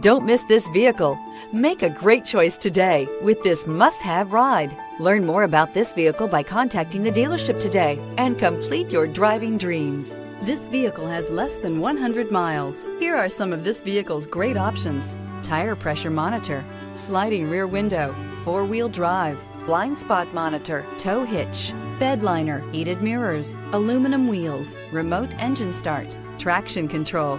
Don't miss this vehicle. Make a great choice today with this must-have ride. Learn more about this vehicle by contacting the dealership today and complete your driving dreams. This vehicle has less than 100 miles. Here are some of this vehicle's great options: tire pressure monitor, sliding rear window, four-wheel drive, blind spot monitor, tow hitch, bed liner, heated mirrors, aluminum wheels, remote engine start, traction control.